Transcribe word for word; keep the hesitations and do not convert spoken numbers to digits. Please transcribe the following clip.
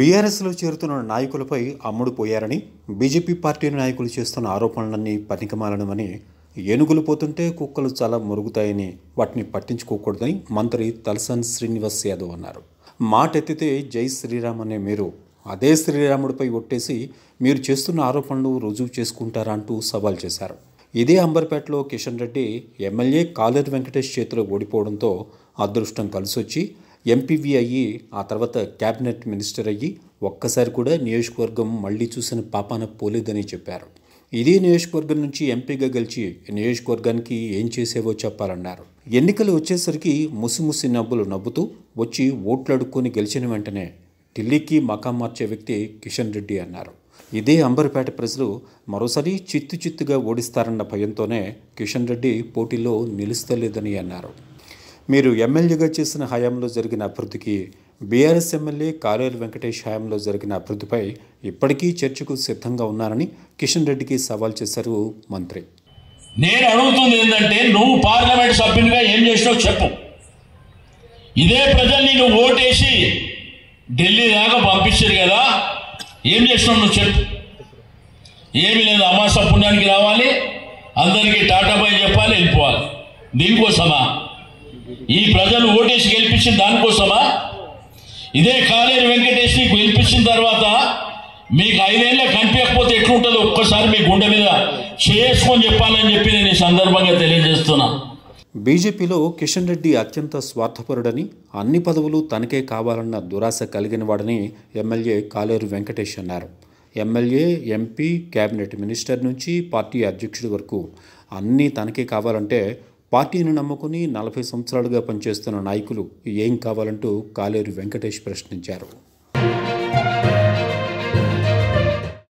బీఆర్ఎస్లో చేరుతున్న నాయకులపై అమ్ముడుపోయారని BJP party నాయకులు చేస్తున్న ఆరోపణలన్నీ పనికిమాలనమని, ఏనుగులు పోతుంటే కుక్కలు చాలా మురుగుతాయని వాటిని పట్టించుకోకూడదని మంత్రి తలసాని శ్రీనివాస్ యాదవ్ అన్నారు. మాట ఎత్తితే జై శ్రీరామ్ అనే మీరు అదే శ్రీరాముడిపై ఒట్టేసి మీరు చేస్తున్న ఆరోపణలు రుజువు చేసుకుంటారా అంటూ సవాల్ చేశారు. ఇదే అంబర్పేటలో కిషన్ రెడ్డి ఎమ్మెల్యే కాలేరు వెంకటేష్ చేతిలో ఓడిపోవడంతో అదృష్టం కలిసొచ్చి ఎంపీవీ అయ్యి ఆ తర్వాత క్యాబినెట్ మినిస్టర్ అయ్యి ఒక్కసారి కూడా నియోజకవర్గం మళ్లీ చూసిన పాపాన పోలేదని చెప్పారు. ఇదే నియోజకవర్గం నుంచి ఎంపీగా గెలిచి నియోజకవర్గానికి ఏం చేసేవో చెప్పాలన్నారు. ఎన్నికలు వచ్చేసరికి ముసిముసి నవ్వులు నవ్వుతూ వచ్చి ఓట్లాడుకొని గెలిచిన వెంటనే ఢిల్లీకి మకాం మార్చే వ్యక్తి కిషన్ రెడ్డి అన్నారు. ఇదే అంబర్పేట ప్రజలు మరోసారి చిత్తు చిత్తుగా ఓడిస్తారన్న భయంతోనే కిషన్ రెడ్డి పోటీలో నిలుస్తలేదని అన్నారు. మీరు ఎమ్మెల్యేగా చేసిన హయాంలో జరిగిన అభివృద్ధికి, బీఆర్ఎస్ ఎమ్మెల్యే కాలేరు వెంకటేష్ హయాంలో జరిగిన అభివృద్ధిపై ఇప్పటికీ చర్చకు సిద్ధంగా ఉన్నారని కిషన్ రెడ్డికి సవాల్ చేశారు మంత్రి. నేను అడుగుతుంది ఏంటంటే, నువ్వు పార్లమెంట్ సభ్యునిగా ఏం చేసినావు చెప్పు. ఇదే ప్రజల్ని నువ్వు ఓటేసి ఢిల్లీ దాకా పంపించారు కదా, ఏం చేసినావు నువ్వు చెప్పు. ఏమీ లేదు, అమాస పుణ్యానికి రావాలి, అందరికీ టాటా బై చెప్పాలి, వెళ్ళిపోవాలి. దీనికోసమా ఈ ప్రజలు ఓటేసి గెలిపించిన దానికోసమా? ఇదే కాలేరు వెంకటేష్ ని గెలిపించిన తర్వాత మీకు ఐదేళ్ళ కనిపించకపోతే ఎట్లుంటుందో ఒక్కసారి మీ గుండె మీద చేసుకొని చెప్పాలని చెప్పి నేను ఈ సందర్భంగా తెలియజేస్తున్నా. బీజేపీలో కిషన్ రెడ్డి అత్యంత స్వార్థపరుడని, అన్ని పదవులు తనకే కావాలన్న దురాశ కలిగిన వాడని ఎమ్మెల్యే కాలేరు వెంకటేష్ అన్నారు. ఎమ్మెల్యే, ఎంపీ, కేబినెట్ మినిస్టర్ నుంచి పార్టీ అధ్యక్షుడి వరకు అన్నీ తనకే కావాలంటే పార్టీని నమ్ముకుని నలభై సంవత్సరాలుగా పనిచేస్తున్న నాయకులు ఏం కావాలంటూ కాలేరు వెంకటేష్ ప్రశ్నించారు.